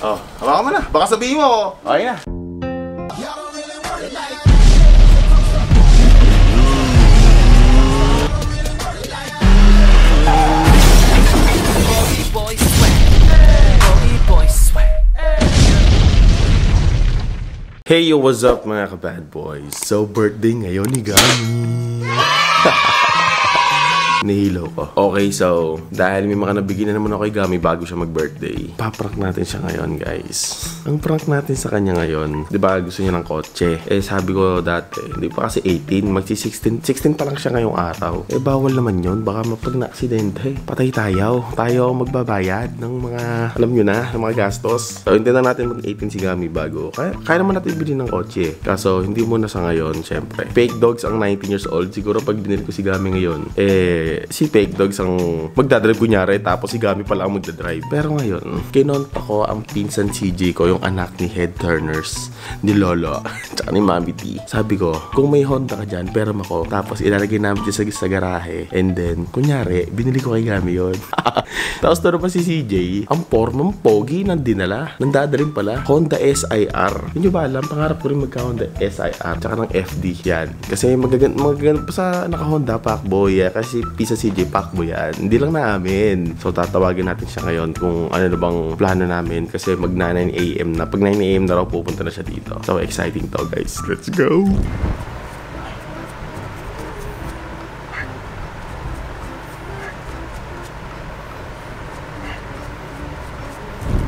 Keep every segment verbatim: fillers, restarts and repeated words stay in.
Oh, hawakan mo na. Baka sabihin mo. Okay na. Hey yo, what's up mga ka-bad boys? So birthday ngayon ni Gummy. Nihilo ko. Okay, so dahil may mga nabigyan na naman ako kay Gummy bago siya mag-birthday, paprank natin siya ngayon, guys. Ang prank natin sa kanya ngayon, di ba gusto niya ng kotse? Eh sabi ko dati, hindi pa kasi eighteen, magsi-sixteen. sixteen pa lang siya ngayong araw. Eh bawal naman yun, baka mapag na-aksidente. Patay tayo. Tayo magbabayad ng mga, alam nyo na, ng mga gastos. So hindi na natin mag-eighteen si Gummy bago. Kaya, kaya naman natin bilhin ng kotse. Kaso hindi muna sa ngayon, syempre. Fake dogs ang nineteen years old. Siguro pag binili ko si Gummy ngayon, eh si Fake Dogs ang magdadrive kunyari, tapos si Gummy pala ang magdadrive. Pero ngayon, kinonta ko ang pinsan C J ko, yung anak ni Head Turners, ni Lolo, tsaka ni Mami T. Sabi ko, kung may Honda ka dyan, perma ko, tapos ilalagay namin dyan sa, sa garahe. And then, kunyari, binili ko kay Gummy yun. Tapos naroon pa si C J, ang formang pogi ng dinala, ng dadaling pala, Honda S I R. Hindi nyo ba alam, pangarap ko rin magka-Honda S I R, tsaka ng F D yan. Kasi magagan magagan pa sa naka-Honda Packboy, eh, kasi isa C J Pacbo yan. Hindi lang namin. So, tatawagin natin siya ngayon kung ano na bang plano namin kasi mag nine a m na. Pag nine a m na raw, pupunta na siya dito. So, exciting to, guys. Let's go!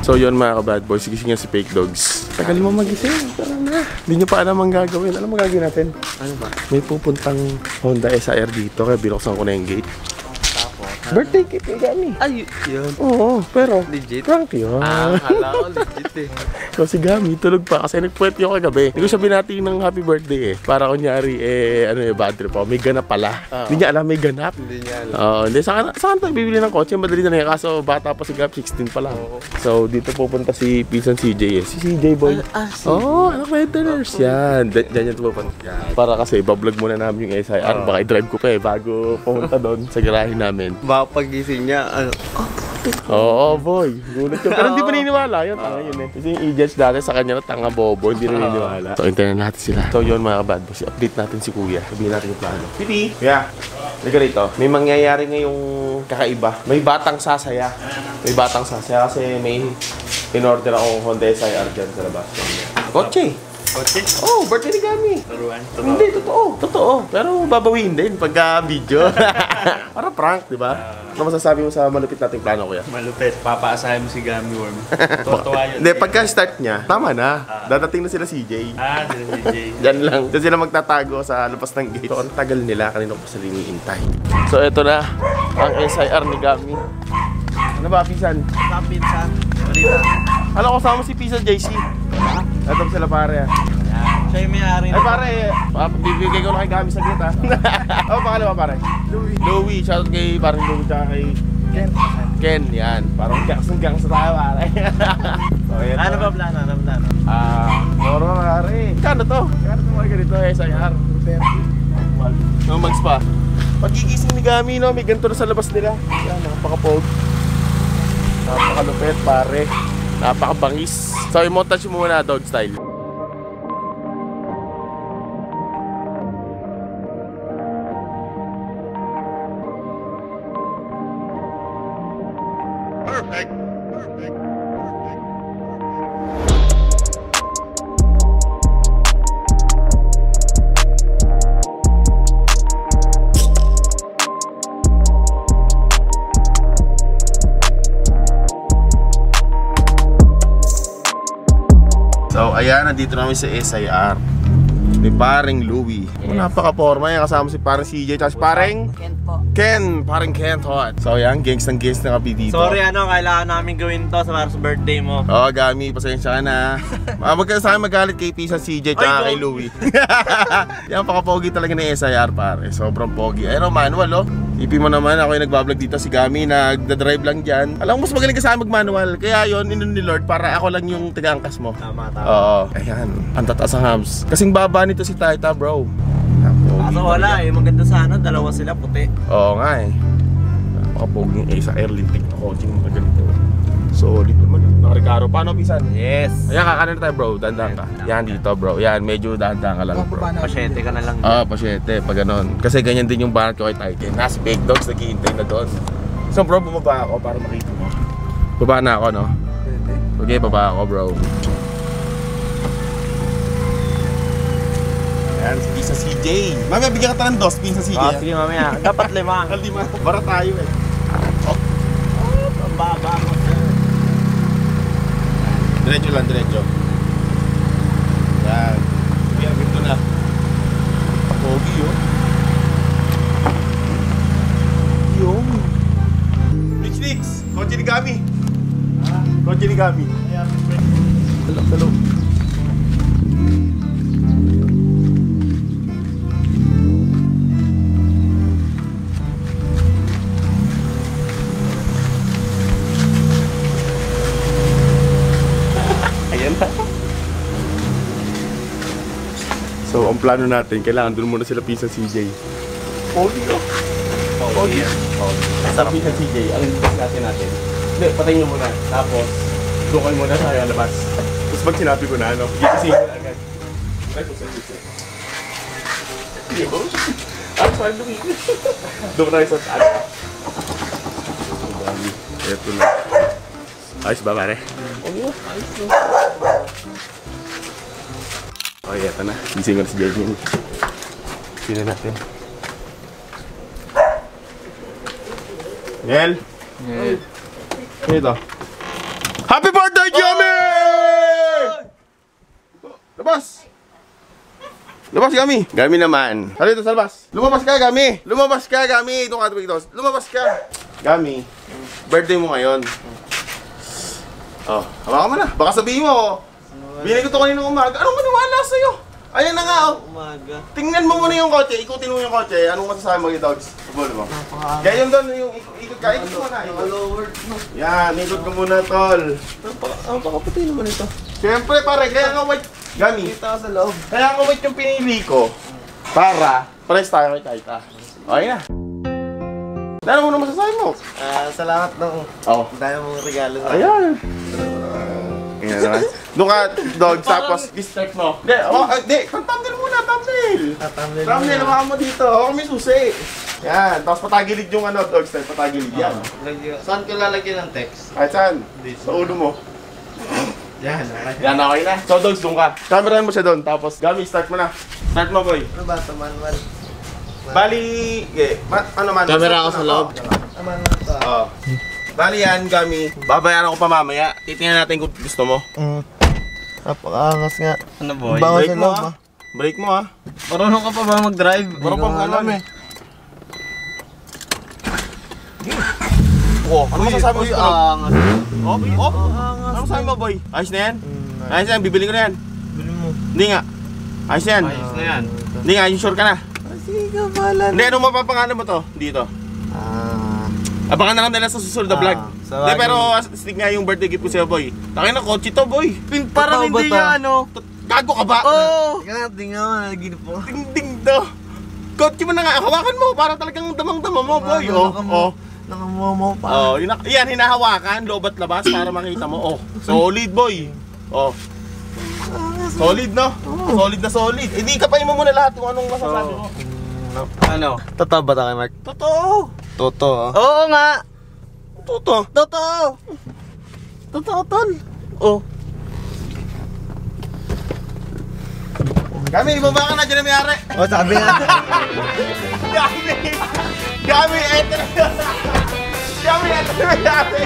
So, yun mga ka-bad boys. Sigising nga si Fake Dogs. Tagal mo magising. Parang na. Hindi nyo pa alam ang gagawin. Alam mo gagawin natin? Ano ba? May pupuntang Honda S I R dito kaya binuksan ko na yung gate. Tapos? Birthday cake kay Gummy. Ay, yun. Oo, pero legit. Prank yun. Ah, hala ko legit eh. So si Gummy tulog pa kasi nagpuwet yung kagabi. Hindi ko siya binati ng happy birthday eh. Para kunyari eh, ano eh, bad trip ako. May ganap pala. Hindi niya alam may ganap. Hindi niya alam. Oo, hindi. Saan tayo bibili ng kotse? Madali na niya. Kaso bata pa si Gab, sixteen pa lang. So, dito pupunta si Pilsan C J eh. Si C J boy. Ah, si C J. Oo, anak na Headliners. Yan. Diyan yan pupunta. Para kasi ibablog muna namin yung S I R. Baka i-drive ko pa eh bago pumunta doon sa garahe namin. Baka pagising niya, ano. Oo, boy. Gulat yun. Pero hindi pa niniwala. Yun, tanga yun eh. Kasi yung agents dati sa kanya na tanga bobo. Hindi na niniwala. So, hintayin natin sila. So, yun mga kabad boss. Update natin si Kuya. Sabihin natin yung plano. Piti! Yeah. Liga rito. May mangyayari ngayong kakaiba. May batang sasaya. May batang sasaya kasi may in-order akong Honda S I R dyan sa labas. Kotse! Kotse? Oh, birthday ni Gummy. Turuan? Hindi, totoo. Totoo. Pero babawiin din pagka-video. Para prank, di ba? Ano masasabi mo sa malupit nating plano, Kuya? Malupit. Papaasahin mo si Gummy Worm. Totoo yun. Hindi, pagka-start niya, tama na. Dadating na sila C J. Ah, sila C J. Diyan lang. Diyan sila magtatago sa labas ng gate. So, ang tagal nila. Kanina ko pa sila iniintay. So, eto na. Ang S I R ni Gummy. Ano ba, Pisan? Sa Pisan. Marita. Alam ko, sama si Pisan J C. Ito sila pare. Siya yung may-ari na. Ay pare, bibigay ko na kay Gummy saglit ha. Ano pangalan ba pare? Louie. Louie, shoutout kay pare Louie tsaka kay Ken. Ken, yan. Parang gangs-gangs tayo pare. Ano ba plano? Ano plano? Ah, moro pare. Kano to? Kano to mga ganito eh, S I R. No mags pa. Pagkikising ni Gummy no, may ganito na sa labas nila. Yan, nakapakapog. Napakalupet pare. Napakabangis. So, i-montage mo muna, dog style. Perfect. Perfect. So, ayan, nandito namin sa S I R ni paring Louie. Napaka-forma yan, kasama si paring C J at si paring Ken po. Ken, paring Ken hot. So, ayan, gangs ng gangs na kapi dito. Sorry, ano, kailangan namin gawin to sa Mars birthday mo. Oo, Gummy, pasensya ka na. Huwag ka sa akin magalit kay Pisa, C J at kay Louie. Yan, paka-pogi talaga ng S I R, pare. Sobrang pogi. Ayun, manual, oh. Ipi mo naman, ako yung nagbablog dito, si Gummy, nagdadrive lang dyan. Alam mo, mas magaling ka sa mag-manual. Kaya yon inun ni Lord, para ako lang yung taga-angkas mo. Tama, tama. Oo, ayan, ang tataas ang hams. Kasing baba nito si Taita, bro. Kaso wala eh, maganda sana, dalawa sila, puti. Oo nga eh. Nakapoging eh, sa airlintik na coaching, magaling to. Solid naman. Nang Ricardo pisan. Yes. Ayan, kakanan tayo bro, dandang ka. Yan dito bro, yan medyo dandang ka lang bro. Pasyente ka na lang. Oo, oh, pasyente, pag ganun. Kasi ganyan din yung barat ko kay Titan. Nasa big dogs, naghihintay na doon. So bro, bumaba ako para makita mo. Baba na ako, no? Okay, baba ako bro. Ayan, sige sa C J. Mamaya, bigyan ka ta ng dos pin sa C J. Oo, sige mamaya. Dapat lima. Lima. Para tayo eh. Oh. Oh, ang baba mo. Diretso lang, diretso. Ayan. Sige, agad ko na. Pogi, oh. Yung. Mix-mix. Kotse ni Gummy. Kotse ni Gummy. Ayan. Hello, hello. So, ang plano natin, kailangan doon muna sila pisa C J. Pogi, oh! Pogi! Sa pisa C J, ang discuss natin. Hindi, patayin nyo muna. Tapos, dukoy muna sa labas. Tapos pag sinabi ko na, ano, pisa C J na agad. Tapos sa pisa. Yo! Ang fun nung ito. Doon na isang tali. Ito na. Ayos ba, pare? Oo, ayos na. Oh iya, tanah. Gising harus jadi ini. Sini natin. Ngel. Ngel. Ito. Happy birthday, Gummy! Lepas. Lepas, Gummy. Gummy naman. Halito, salbas. Lumabas ka, Gummy. Lumabas ka, Gummy. Ito ka, Tumigdos. Lumabas ka. Gummy. Birthday mo ngayon. Oh, hawakan mo na. Baka sabihin mo, binigay ko to kanina umaga. Anong maniwala sa'yo? Ayan na nga, oh. Umaga. Tingnan mo muna yung kotse. Ikutin mo yung kotse. Anong masasabi mo yung dogs? Sabunin mo. Ganyan doon. Yung ikot ka. Ikot mo na. Yan. Ikot ko muna, tol. Ang pakapatay naman ito. Siyempre, pare. Kaya nga wait. Gummy. Kita sa loob. Kaya nga wait yung pinili ko. Para. Pares tayo kay Taita. Okay na. Ano mo na masasabi mo? Salamat nung dahil mong regalo sa'yo. Ayan. Ayan naman. Doon ka, dog, tapos distract mo. Hindi, oh, hindi. Thumbnail muna, thumbnail. Thumbnail muna. Thumbnail, maka mo dito. Ako may susi. Yan, tapos patagilid yung ano, dog style. Patagilid yan. Saan ko lalagyan ng text? Ay, saan? Sa ulo mo. Yan, okay. Yan, okay na. So, dogs, doon ka. Camerahan mo siya doon, tapos Gummy, start mo na. Start mo, boy. Ano ba? Sa manual. Bali, ano man. Camera ako sa loob. Naman na ito. Oo. Bali yan, Gummy. Babayaran ko pa mamaya. Titingnan natin kung gusto mo. Napakaangas nga. Ano boy? Break mo ah. Break mo ah. Marunong ka pa ba mag-drive? Marunong pa alam eh. Oh, ano masasabi mo sa angas? Oh, oh. Ano masasabi mo boy? Ayos na yan? Ayos na yan, bibili ko na yan. Bibili mo. Hindi nga. Ayos na yan. Ayos na yan. Hindi nga, sure ka na. Sige ka pala. Hindi, anong mapapangalan mo to? Dito. Abangan na lang nila sa susunod na vlog. Hindi, pero stick nga yung birthday gift ko sa'yo, boy. Takin na, kotse to, boy. Parang hindi nga, ano. Gago ka ba? Oo. Tingnan mo, nalaginip mo. Ding-ding to. Kotse mo na nga, hawakan mo. Para talagang damang-dama mo, boy. Oo. Nakamomo pa. Yan, hinahawakan. Loob at labas para makita mo. Solid, boy. Solid, no? Solid na solid. Hindi ka pa imo muna lahat kung anong masasabi mo. Ano? Totoo ba tayo, Mark? Totoo. Totoo. Oo nga. Totoo. Totoo. Totoo, Ton. Oo. Gummy, ibaba ka na dyan na may ari. Oo, sabi nga. Gummy. Gummy, eto na. Gummy, eto na may ari.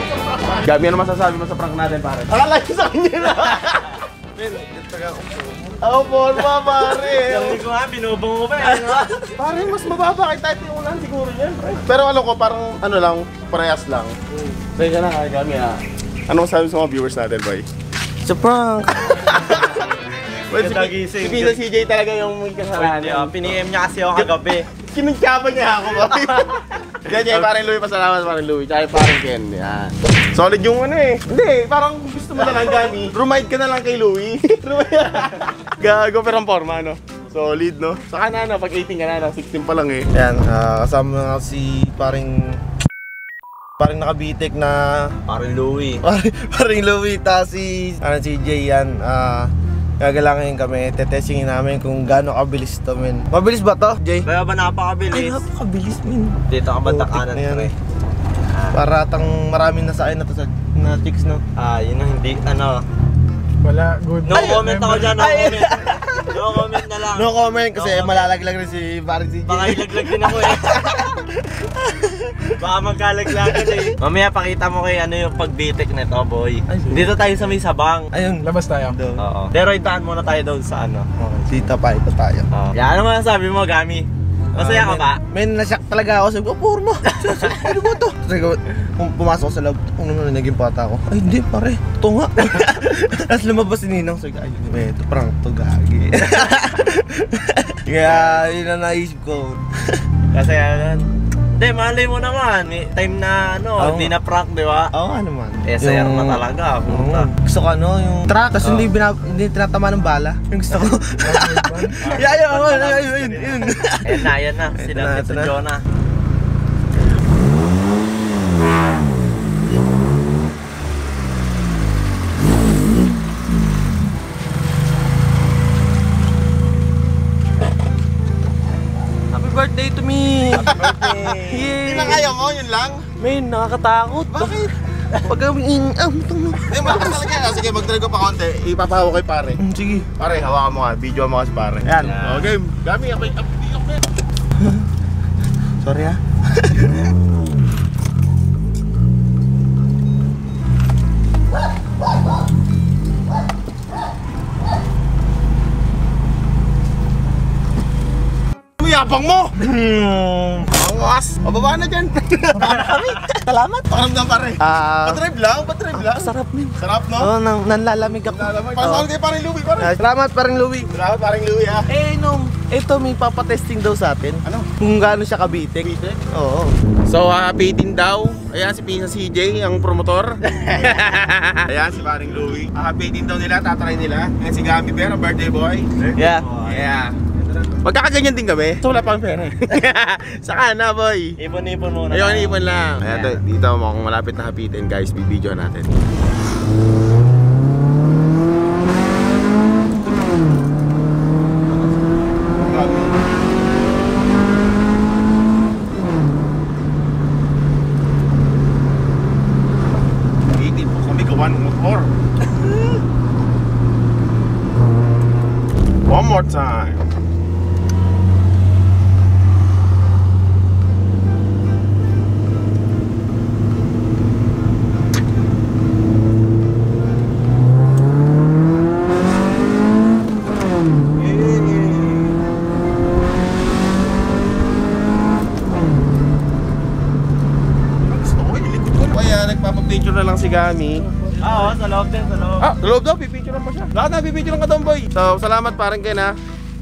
Gummy, ano masasabi mo sa prank natin, pare? Akala ko sa kanya na. Men, ito ka ako. Ako forma, pare. Hindi ko nga, binubungo pa eh. Pare, mas mababa kay Titan yung ulan siguro niyan. Pero alam ko, parang ano lang, parehas lang. Sige ka na, kaya kami ha. Anong sabi sa mga viewers natin, boy? It's a prank! Si Pisa C J talaga yung mga kasalanan. Pini-M niya kasi ako kagabi. Kinagkapan niya ako, boy. Diyan, diyan, parang Louie, pasalamat parang Louie. Tsaka parang Ken, yan. Solid yung ano eh. Hindi, parang gusto mo na lang, Gummy. Remind ka na lang kay Louie. Gago, pero ang forma, ano? Solid, no? Saka na, ano, pag eighteen ka na, sixteen pa lang eh. Ayan, kasama na si paring... paring nakabitik na paring Louie. Paring Louie, ta si, ano, si Jay yan. Uh, gagalangin kami, tetestingin namin kung gaano kabilis to, men. Mabilis ba to, Jay? Kaya ba napakabilis? Ay, napakabilis, men. Dito ka ba takanan na eh. Para tang maraming nasain na to sa na chicks, no? Ah, yun ang hindi, ano. Wala, good. No ay, comment ako dyan, no comment. No comment na lang. No comment kasi no comment. Malalaglag rin si paring si Jay. Baka ilaglag din ako eh. Baka magkalaglagan eh. Mamaya pakita mo kay ano yung pagbitik nito, boy. Ay, dito tayo sa may sabang. Ayun, labas tayo. Oo. Pero itaan muna tayo doon sa ano. Okay. Dito pa, ito tayo. Oo. Yan, ano mo sabi mo, Gami? Masaya uh, ka ba? Men, nasyak talaga ako. Sabi ko, porma. Ano ba ito? Sabi ko, pumasok ko sa lab. Kung naman naging pata ako. Ay, hindi pare. Ito nga. Tapos lumabas si Ninong. Sabi ko, ayun. Ito, parang ito gagi. Kaya, yun na naisip ko. Kasi ano, hindi, malay mo naman, may time na ano, hindi oh, na prank, di ba? Oo, oh, ano man. Eh, sayar yung... na talaga, pumunta. Oh. Gusto ko ano, yung truck, tapos oh, hindi, binab... hindi tinatama ng bala. Yung gusto ko. Yan, yun, yun, yun. Ayan na, ayan na, sila si Jonah. Birthday to me! Happy birthday! Hindi na kaya mo, yun lang? Main, nakakatakot. Bakit? Pag gawin, ah, mutong mo. Eh, bakit talaga yan? Sige, magdala ko pa konti. Ipapahawa kay pare. Sige. Pare, hawakan mo ka. Video mo ka si pare. Ayan. Okay, Gami. Apay, apay, apay. Sorry, ha? Abang mo! Angas! Mababa na dyan! Mababa na kami! Salamat! Pakaramdam pare! Patrive lang! Patrive lang! Sarap min! Sarap no? Oo, nanlalamig ako. Pasakal kayo paring Louie pare! Salamat paring Louie! Salamat paring Louie ha! Eh nung, ito may papatesting daw sa atin. Ano? Kung gaano siya kabitik. Kabitik? Oo. So hahapitin daw. Ayan si Pisa C J, ang promotor. Ayan si paring Louie. Hahapitin daw nila, tatry nila. Ayan si Gami Bear, birthday boy. Yeah. Yeah. Magkakaganyan din kami. So wala pang pera eh. Saka na boy. Ipon-ipon muna. Ayun, ipon lang. Ayan, dito mo kung malapit na hapitin guys, bibidyo natin. Hitin po kami gawa ng motor. One more time. Picture na lang si Gami. Oo, sa loob din, sa loob. Ah, sa loob daw, pipicture lang pa siya. Lahat na, pipicture lang ka doon, boy. So, salamat parang kayo na.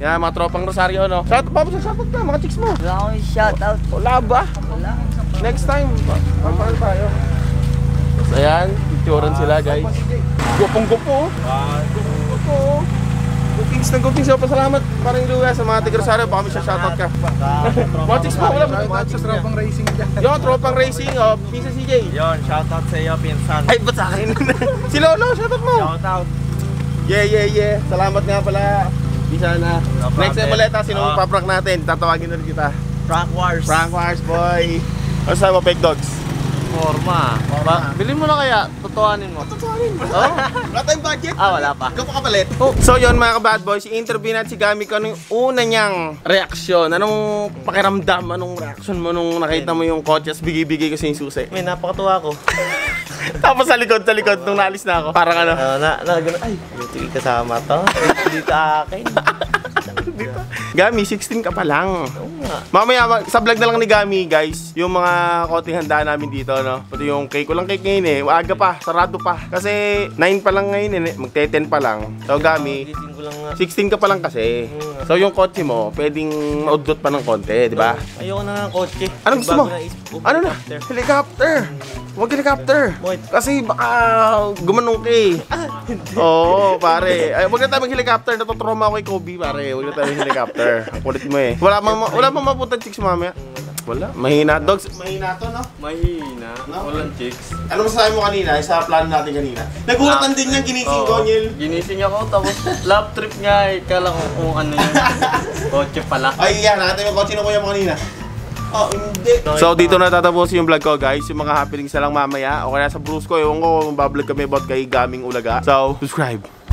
Yan, mga tropang Rosario, no? Shout out, papasang shoutout na, mga chicks mo. Wala akong shoutout. Wala ba? Wala. Next time, pampahal tayo. So, ayan, picturean sila, guys. Gupong-gupo. Gupong-gupo. Gupings ng gupings. So, pasalamat parang Louie sa mga tig Rosario. Baka may siya shoutout ka. Mga chicks mo, wala ba? Sa tropang racing dyan. Yon, tropang racing. O, Pisa C J. Yon, shoutout sa iyo, pinsan. Ay, ba't sa akin? Si Lolo, shoutout mo. Shoutout. Yeah, yeah, yeah. Salamat nga pala. Pisa na. Next time ulit, sinong paprank natin. Tatawagin ulit kita. Prank Wars. Prank Wars, boy. Ano sa'yo mo, fake dogs? Forma. Bilhin mo na kaya, tutuanin mo. Tutuanin mo? Oh? Wala tayong budget? Ah, wala pa. Ikaw pa kapalit. Oh. So yun mga ka-bad boys, i-interview natin si Gami ko anong una niyang reaksyon. Anong pakiramdam, anong reaksyon mo nung nakita mo yung kotse, bigay-bigay ko sa yung susi. May napakatuwa ko. Tapos sa likod, sa likod, nung naalis na ako. Parang ano? Uh, na, na, gano, ay, hindi kasama to. Dito akin. Dito. Gami, sixteen ka pa lang. Mamaya, sa vlog na lang ni Gami, guys, yung mga konting handaan namin dito, no? Pati yung cake, walang cake ngayon eh. Maaga pa, sarado pa. Kasi nine pa lang ngayon eh, magte-ten pa lang. So Gami, sixteen ka pa lang kasi. So yung kotse mo, pwedeng maudlot pa ng konti, di ba? Ayoko na ng kotse. Anong gusto mo? Ano na? Helicopter! Huwag helicopter! Kasi baka gumanong ka eh. Oo, pare. Huwag na tayo mag-helicopter. Natotrauma ako kay Kobe, pare. Huwag na tayo mag-helicopter. Ang kulit mo eh. Wala mo mapunta chicks mamaya. Wala. Mahina hot dogs. Mahina to, no? Mahina. No? Walang chicks. Ano masasabi mo kanina? Isa plan natin kanina. Nagulatan din niya, ginising ko, Niel. Ginising ako, tapos lap trip nga eh. Kala ko kung ano yun. Kotse pala. Ay, yan. Nakatay mo kotse na kuya mo kanina. Oh, hindi. So, dito na tatapos yung vlog ko, guys. Yung mga happenings na lang mamaya. O kaya sa Brusko, ewan ko kung bablog kami about kay Gaming Ulaga. So, subscribe.